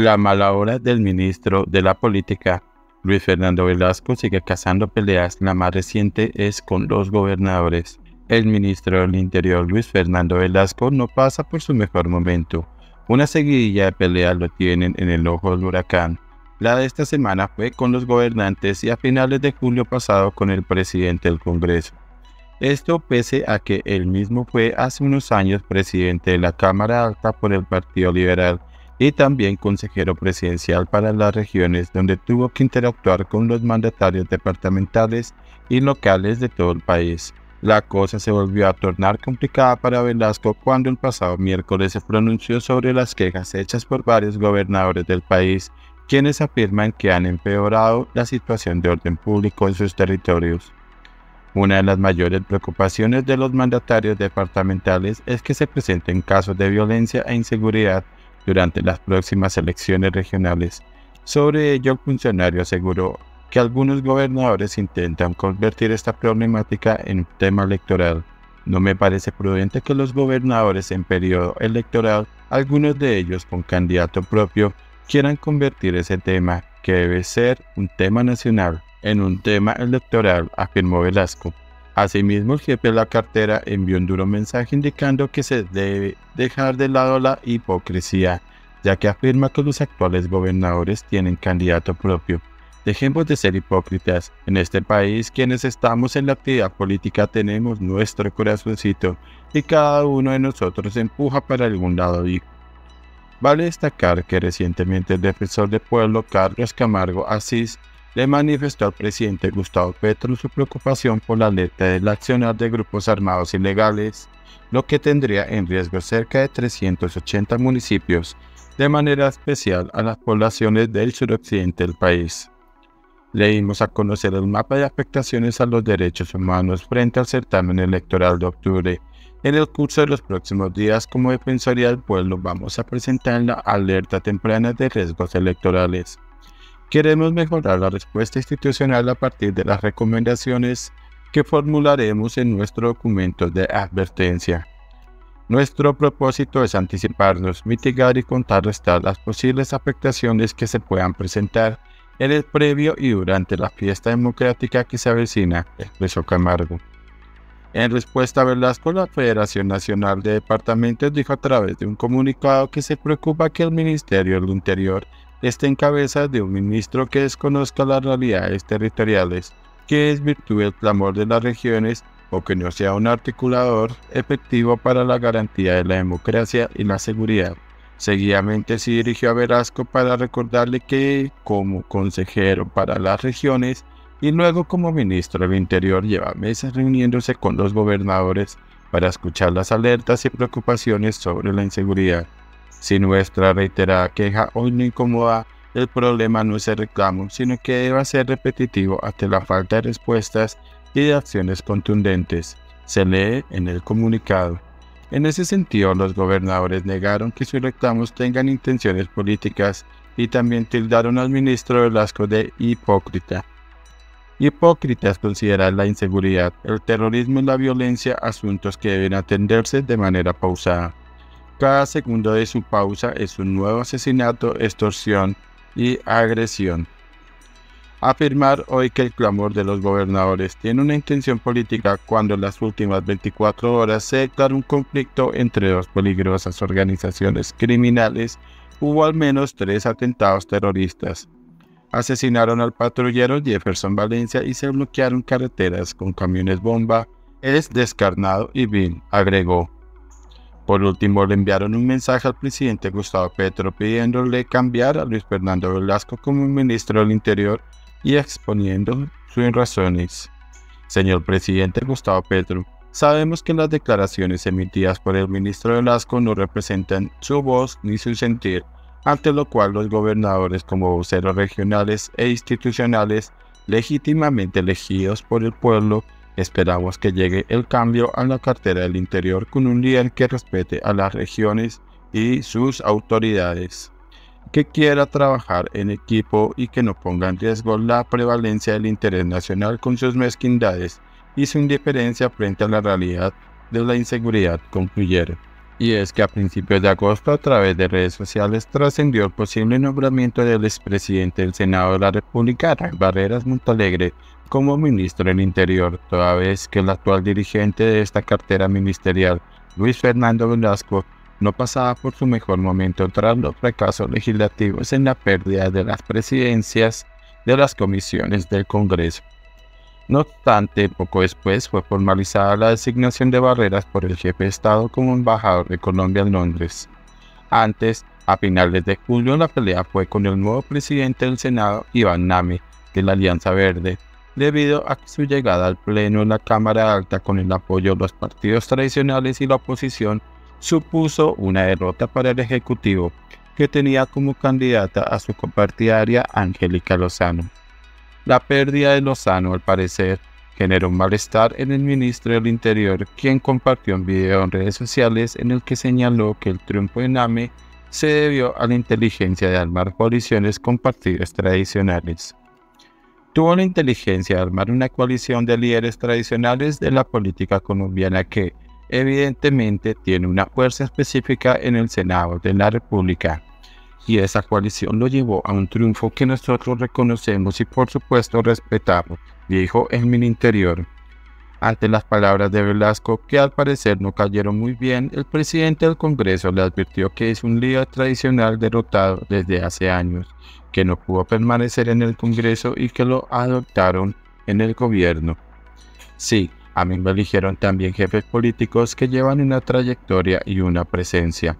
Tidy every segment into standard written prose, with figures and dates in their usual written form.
la mala hora del ministro de la política, Luis Fernando Velasco, sigue cazando peleas. La más reciente es con los gobernadores. El ministro del Interior, Luis Fernando Velasco, no pasa por su mejor momento. Una seguidilla de peleas lo tienen en el ojo del huracán. La de esta semana fue con los gobernantes y a finales de julio pasado con el presidente del Congreso. Esto pese a que él mismo fue hace unos años presidente de la Cámara Alta por el Partido Liberal y también consejero presidencial para las regiones, donde tuvo que interactuar con los mandatarios departamentales y locales de todo el país. La cosa se volvió a tornar complicada para Velasco cuando el pasado miércoles se pronunció sobre las quejas hechas por varios gobernadores del país, quienes afirman que han empeorado la situación de orden público en sus territorios. Una de las mayores preocupaciones de los mandatarios departamentales es que se presenten casos de violencia e inseguridad durante las próximas elecciones regionales. Sobre ello, el funcionario aseguró que algunos gobernadores intentan convertir esta problemática en un tema electoral. No me parece prudente que los gobernadores en periodo electoral, algunos de ellos con candidato propio, quieran convertir ese tema, que debe ser un tema nacional, en un tema electoral, afirmó Velasco. Asimismo, el jefe de la cartera envió un duro mensaje indicando que se debe dejar de lado la hipocresía, ya que afirma que los actuales gobernadores tienen candidato propio. Dejemos de ser hipócritas. En este país, quienes estamos en la actividad política tenemos nuestro corazoncito y cada uno de nosotros empuja para algún lado. Vale destacar que recientemente el defensor del pueblo Carlos Camargo Asís le manifestó al presidente Gustavo Petro su preocupación por la alerta del accionar de grupos armados ilegales, lo que tendría en riesgo cerca de 380 municipios, de manera especial a las poblaciones del suroccidente del país. Leímos a conocer el mapa de afectaciones a los derechos humanos frente al certamen electoral de octubre. En el curso de los próximos días, como Defensoría del Pueblo, vamos a presentar la alerta temprana de riesgos electorales. Queremos mejorar la respuesta institucional a partir de las recomendaciones que formularemos en nuestro documento de advertencia. Nuestro propósito es anticiparnos, mitigar y contrarrestar las posibles afectaciones que se puedan presentar en el previo y durante la fiesta democrática que se avecina, expresó Camargo. En respuesta a Velasco, la Federación Nacional de Departamentos dijo a través de un comunicado que se preocupa que el Ministerio del Interior esté en cabeza de un ministro que desconozca las realidades territoriales, que desvirtúe el clamor de las regiones o que no sea un articulador efectivo para la garantía de la democracia y la seguridad. Seguidamente se dirigió a Velasco para recordarle que, como consejero para las regiones y luego como ministro del Interior, lleva meses reuniéndose con los gobernadores para escuchar las alertas y preocupaciones sobre la inseguridad. Si nuestra reiterada queja hoy no incomoda, el problema no es el reclamo, sino que debe ser repetitivo ante la falta de respuestas y de acciones contundentes, se lee en el comunicado. En ese sentido, los gobernadores negaron que sus reclamos tengan intenciones políticas y también tildaron al ministro Velasco de hipócrita. Hipócritas considerar la inseguridad, el terrorismo y la violencia asuntos que deben atenderse de manera pausada. Cada segundo de su pausa es un nuevo asesinato, extorsión y agresión. Afirmar hoy que el clamor de los gobernadores tiene una intención política cuando en las últimas 24 horas se declaró un conflicto entre dos peligrosas organizaciones criminales, hubo al menos 3 atentados terroristas. Asesinaron al patrullero Jefferson Valencia y se bloquearon carreteras con camiones bomba. Es descarnado y vil, agregó. Por último, le enviaron un mensaje al presidente Gustavo Petro pidiéndole cambiar a Luis Fernando Velasco como ministro del Interior y exponiendo sus razones. Señor presidente Gustavo Petro, sabemos que las declaraciones emitidas por el ministro Velasco no representan su voz ni su sentir, ante lo cual los gobernadores como voceros regionales e institucionales legítimamente elegidos por el pueblo, esperamos que llegue el cambio a la cartera del Interior con un líder que respete a las regiones y sus autoridades, que quiera trabajar en equipo y que no ponga en riesgo la prevalencia del interés nacional con sus mezquindades y su indiferencia frente a la realidad de la inseguridad, concluyeron. y es que a principios de agosto, a través de redes sociales, trascendió el posible nombramiento del expresidente del Senado de la República, Barreras Montalegre, como ministro del Interior, toda vez que el actual dirigente de esta cartera ministerial, Luis Fernando Velasco, no pasaba por su mejor momento tras los fracasos legislativos en la pérdida de las presidencias de las comisiones del Congreso. No obstante, poco después fue formalizada la designación de Barreras por el jefe de Estado como embajador de Colombia en Londres. Antes, a finales de julio, la pelea fue con el nuevo presidente del Senado, Iván Name, de la Alianza Verde, debido a su llegada al Pleno en la Cámara Alta con el apoyo de los partidos tradicionales y la oposición, supuso una derrota para el Ejecutivo, que tenía como candidata a su copartidaria Angélica Lozano. La pérdida de Lozano, al parecer, generó un malestar en el ministro del Interior, quien compartió un video en redes sociales en el que señaló que el triunfo de Name se debió a la inteligencia de armar coaliciones con partidos tradicionales. Tuvo la inteligencia de armar una coalición de líderes tradicionales de la política colombiana que, evidentemente, tiene una fuerza específica en el Senado de la República, y esa coalición lo llevó a un triunfo que nosotros reconocemos y por supuesto respetamos, dijo el Ministerio. Ante las palabras de Velasco, que al parecer no cayeron muy bien, el presidente del Congreso le advirtió que es un líder tradicional derrotado desde hace años, que no pudo permanecer en el Congreso y que lo adoptaron en el gobierno. Sí, a mí me eligieron también jefes políticos que llevan una trayectoria y una presencia.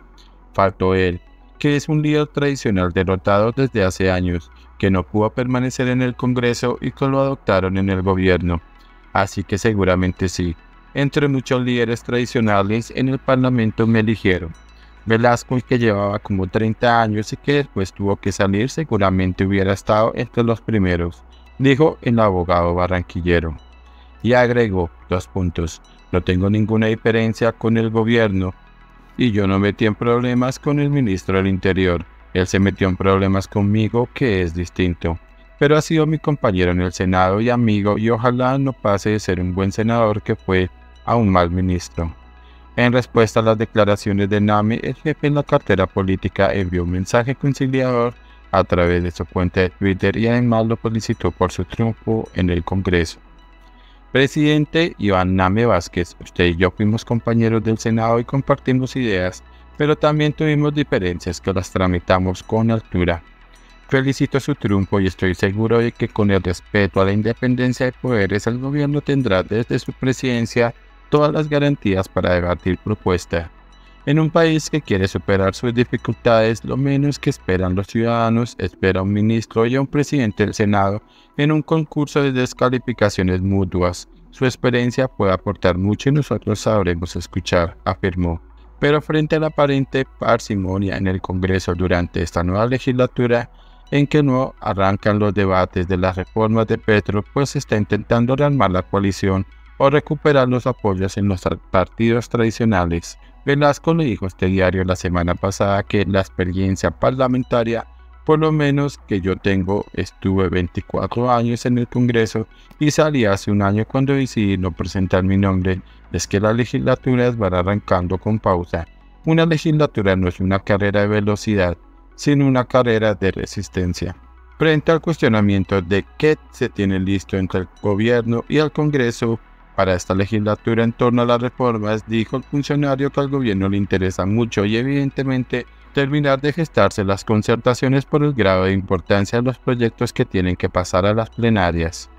Faltó él, que es un líder tradicional derrotado desde hace años, que no pudo permanecer en el Congreso y que lo adoptaron en el gobierno. Así que seguramente sí, entre muchos líderes tradicionales en el Parlamento me eligieron. Velasco, que llevaba como 30 años y que después tuvo que salir, seguramente hubiera estado entre los primeros, dijo el abogado barranquillero. Y agregó, no tengo ninguna diferencia con el gobierno y yo no metí en problemas con el ministro del Interior. Él se metió en problemas conmigo, que es distinto. Pero ha sido mi compañero en el Senado y amigo, y ojalá no pase de ser un buen senador que fue a un mal ministro. En respuesta a las declaraciones de Name, el jefe de la cartera política envió un mensaje conciliador a través de su cuenta de Twitter y además lo felicitó por su triunfo en el Congreso. Presidente Iván Name Vázquez, usted y yo fuimos compañeros del Senado y compartimos ideas, pero también tuvimos diferencias que las tramitamos con altura. Felicito su triunfo y estoy seguro de que con el respeto a la independencia de poderes, el gobierno tendrá desde su presidencia todas las garantías para debatir propuestas. En un país que quiere superar sus dificultades, lo menos que esperan los ciudadanos, espera un ministro y a un presidente del Senado en un concurso de descalificaciones mutuas. Su experiencia puede aportar mucho y nosotros sabremos escuchar, afirmó. Pero frente a la aparente parsimonia en el Congreso durante esta nueva legislatura, en que no arrancan los debates de las reformas de Petro, pues está intentando rearmar la coalición o recuperar los apoyos en los partidos tradicionales. Velasco le dijo a este diario la semana pasada que la experiencia parlamentaria, por lo menos que yo tengo, estuve 24 años en el Congreso y salí hace un año cuando decidí no presentar mi nombre, es que las legislaturas van arrancando con pausa. Una legislatura no es una carrera de velocidad, sino una carrera de resistencia. Frente al cuestionamiento de qué se tiene listo entre el gobierno y el Congreso para esta legislatura en torno a las reformas, dijo el funcionario que al gobierno le interesa mucho y evidentemente terminar de gestarse las concertaciones por el grado de importancia de los proyectos que tienen que pasar a las plenarias.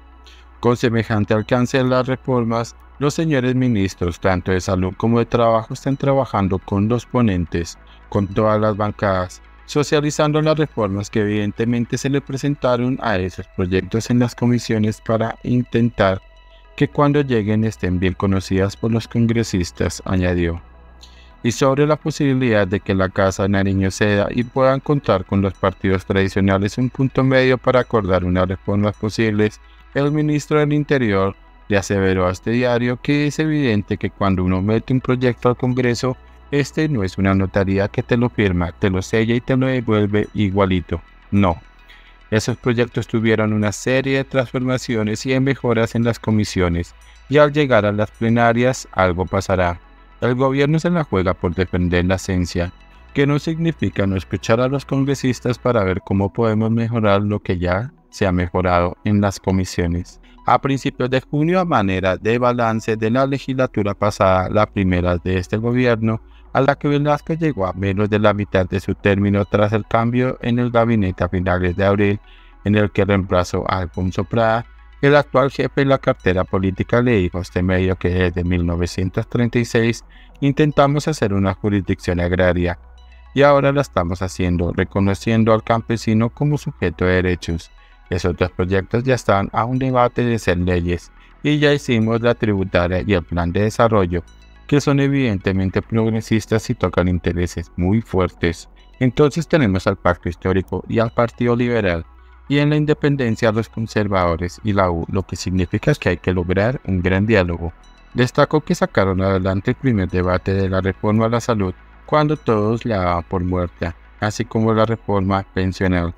Con semejante alcance de las reformas, los señores ministros, tanto de salud como de trabajo, están trabajando con los ponentes, con todas las bancadas, socializando las reformas que evidentemente se le presentaron a esos proyectos en las comisiones para intentar que cuando lleguen estén bien conocidas por los congresistas, añadió. Y sobre la posibilidad de que la Casa Nariño ceda y puedan contar con los partidos tradicionales un punto medio para acordar unas reformas posibles, el ministro del Interior le aseveró a este diario que es evidente que cuando uno mete un proyecto al Congreso, este no es una notaría que te lo firma, te lo sella y te lo devuelve igualito. No. Esos proyectos tuvieron una serie de transformaciones y de mejoras en las comisiones, y al llegar a las plenarias algo pasará. El gobierno se la juega por defender la esencia, que no significa no escuchar a los congresistas para ver cómo podemos mejorar lo que ya se ha mejorado en las comisiones. A principios de junio, a manera de balance de la legislatura pasada, la primera de este gobierno, a la que Velasco llegó a menos de la mitad de su término tras el cambio en el gabinete a finales de abril, en el que reemplazó a Alfonso Prada, el actual jefe de la cartera política le dijo a este medio que desde 1936 intentamos hacer una jurisdicción agraria, y ahora la estamos haciendo, reconociendo al campesino como sujeto de derechos. Los otros proyectos ya están a un debate de ser leyes, y ya hicimos la tributaria y el plan de desarrollo, que son evidentemente progresistas y tocan intereses muy fuertes. Entonces tenemos al Pacto Histórico y al Partido Liberal, y en la independencia a los conservadores y la U, lo que significa que hay que lograr un gran diálogo. Destacó que sacaron adelante el primer debate de la reforma a la salud, cuando todos la daban por muerta, así como la reforma pensional.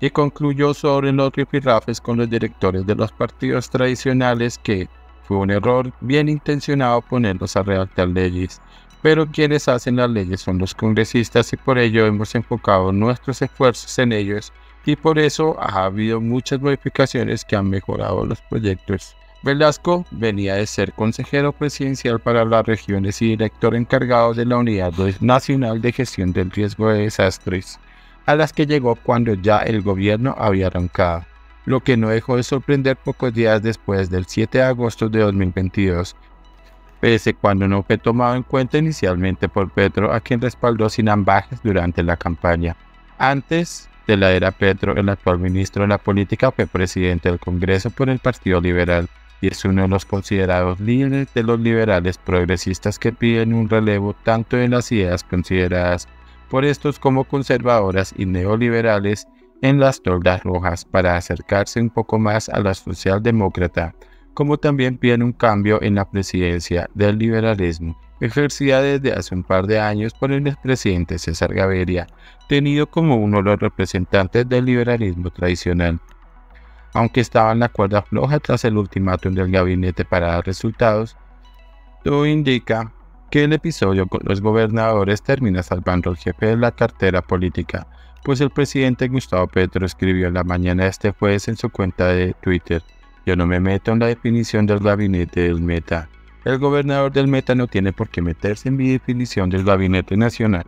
Y concluyó sobre los rifirrafes con los directores de los partidos tradicionales que fue un error bien intencionado ponerlos a redactar leyes, pero quienes hacen las leyes son los congresistas y por ello hemos enfocado nuestros esfuerzos en ellos y por eso ha habido muchas modificaciones que han mejorado los proyectos. Velasco venía de ser consejero presidencial para las regiones y director encargado de la Unidad Nacional de Gestión del Riesgo de Desastres, a las que llegó cuando ya el gobierno había arrancado, lo que no dejó de sorprender pocos días después del 7 de agosto de 2022, pese cuando no fue tomado en cuenta inicialmente por Petro, a quien respaldó sin ambajes durante la campaña. Antes de la era Petro, el actual ministro de la Política fue presidente del Congreso por el Partido Liberal y es uno de los considerados líderes de los liberales progresistas que piden un relevo tanto en las ideas consideradas por estos como conservadoras y neoliberales en las toldas rojas para acercarse un poco más a la socialdemócrata, como también piden un cambio en la presidencia del liberalismo, ejercida desde hace un par de años por el expresidente César Gaviria, tenido como uno de los representantes del liberalismo tradicional. Aunque estaba en la cuerda floja tras el ultimátum del gabinete para dar resultados, todo indica que el episodio con los gobernadores termina salvando al jefe de la cartera política, pues el presidente Gustavo Petro escribió en la mañana este jueves en su cuenta de Twitter: "Yo no me meto en la definición del gabinete del Meta. El gobernador del Meta no tiene por qué meterse en mi definición del gabinete nacional".